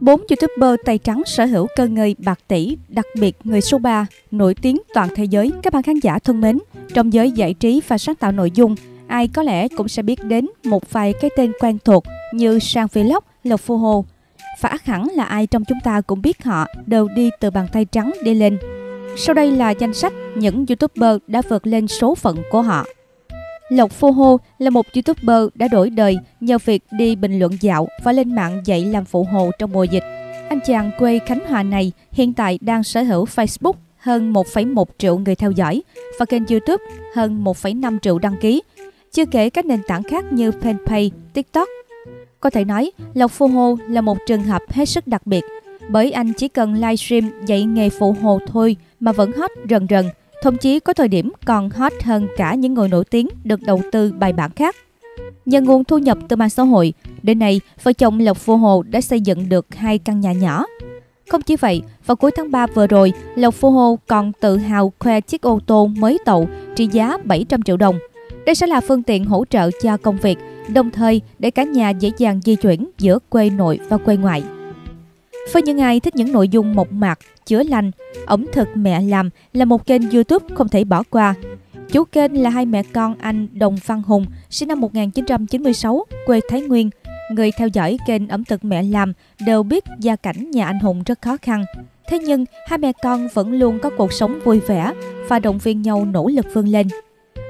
4 YouTuber tay trắng sở hữu cơ ngơi bạc tỷ, đặc biệt người số 3, nổi tiếng toàn thế giới. Các bạn khán giả thân mến, trong giới giải trí và sáng tạo nội dung, ai có lẽ cũng sẽ biết đến một vài cái tên quen thuộc như Sang Vlog, Lộc Phụ Hồ. Và ắt hẳn là ai trong chúng ta cũng biết họ đều đi từ bàn tay trắng đi lên. Sau đây là danh sách những YouTuber đã vượt lên số phận của họ. Lộc Phụ Hồ là một YouTuber đã đổi đời nhờ việc đi bình luận dạo và lên mạng dạy làm phụ hồ trong mùa dịch. Anh chàng quê Khánh Hòa này hiện tại đang sở hữu Facebook hơn 1,1 triệu người theo dõi và kênh YouTube hơn 1,5 triệu đăng ký, chưa kể các nền tảng khác như Fanpage, TikTok. Có thể nói, Lộc Phụ Hồ là một trường hợp hết sức đặc biệt, bởi anh chỉ cần livestream dạy nghề phụ hồ thôi mà vẫn hot rần rần, thậm chí có thời điểm còn hot hơn cả những người nổi tiếng được đầu tư bài bản khác. Nhờ nguồn thu nhập từ mạng xã hội, đến nay vợ chồng Lộc Phụ Hồ đã xây dựng được 2 căn nhà nhỏ. Không chỉ vậy, vào cuối tháng 3 vừa rồi, Lộc Phụ Hồ còn tự hào khoe chiếc ô tô mới tậu trị giá 700 triệu đồng. Đây sẽ là phương tiện hỗ trợ cho công việc, đồng thời để cả nhà dễ dàng di chuyển giữa quê nội và quê ngoại. Với những ai thích những nội dung mộc mạc, chữa lành, ẩm thực mẹ làm là một kênh YouTube không thể bỏ qua. Chủ kênh là hai mẹ con anh Đồng Văn Hùng, sinh năm 1996, quê Thái Nguyên. Người theo dõi kênh ẩm thực mẹ làm đều biết gia cảnh nhà anh Hùng rất khó khăn. Thế nhưng, hai mẹ con vẫn luôn có cuộc sống vui vẻ và động viên nhau nỗ lực vươn lên.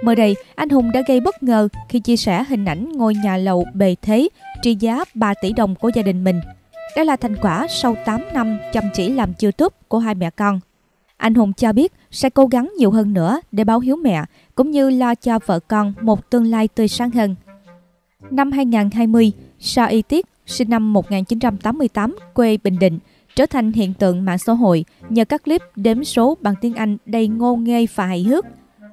Mới đây, anh Hùng đã gây bất ngờ khi chia sẻ hình ảnh ngôi nhà lầu bề thế trị giá 3 tỷ đồng của gia đình mình. Đó là thành quả sau 8 năm chăm chỉ làm YouTube của hai mẹ con. Anh Hùng cho biết sẽ cố gắng nhiều hơn nữa để báo hiếu mẹ, cũng như lo cho vợ con một tương lai tươi sáng hơn. Năm 2020, Sao Y Tiết, sinh năm 1988, quê Bình Định, trở thành hiện tượng mạng xã hội nhờ các clip đếm số bằng tiếng Anh đầy ngô nghê và hài hước.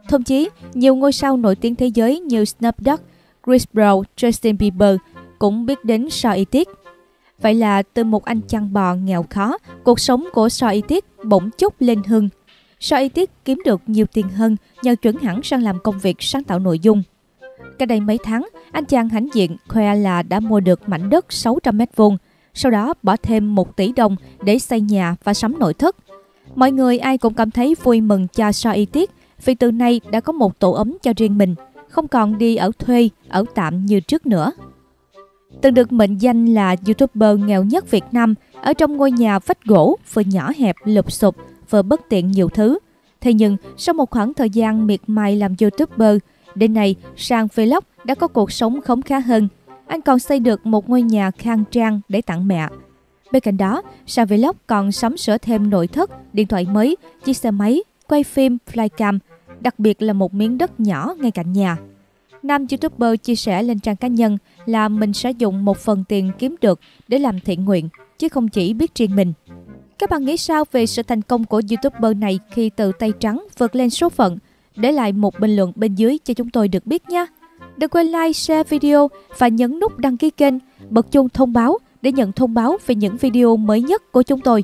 Thậm chí, nhiều ngôi sao nổi tiếng thế giới như Snoop Dogg, Chris Brown, Justin Bieber cũng biết đến Sao Y Tiết. Vậy là từ một anh chăn bò nghèo khó, cuộc sống của Sao Y Tiết bỗng chốc lên hưng. Sao Y Tiết kiếm được nhiều tiền hơn nhờ chuyển hẳn sang làm công việc sáng tạo nội dung. Cách đây mấy tháng, anh chàng hãnh diện khoe là đã mua được mảnh đất 600 m², sau đó bỏ thêm 1 tỷ đồng để xây nhà và sắm nội thất. Mọi người ai cũng cảm thấy vui mừng cho Sao Y Tiết, vì từ nay đã có một tổ ấm cho riêng mình, không còn đi ở thuê, ở tạm như trước nữa. Từng được mệnh danh là YouTuber nghèo nhất Việt Nam, ở trong ngôi nhà vách gỗ vừa nhỏ hẹp lụp xụp vừa bất tiện nhiều thứ. Thế nhưng, sau một khoảng thời gian miệt mài làm YouTuber, đến nay Sang Vlog đã có cuộc sống khấm khá hơn. Anh còn xây được một ngôi nhà khang trang để tặng mẹ. Bên cạnh đó, Sang Vlog còn sắm sửa thêm nội thất, điện thoại mới, chiếc xe máy, quay phim flycam, đặc biệt là một miếng đất nhỏ ngay cạnh nhà. Nam YouTuber chia sẻ lên trang cá nhân là mình sẽ dùng một phần tiền kiếm được để làm thiện nguyện, chứ không chỉ biết riêng mình. Các bạn nghĩ sao về sự thành công của YouTuber này khi từ tay trắng vượt lên số phận? Để lại một bình luận bên dưới cho chúng tôi được biết nha! Đừng quên like, share video và nhấn nút đăng ký kênh, bật chuông thông báo để nhận thông báo về những video mới nhất của chúng tôi.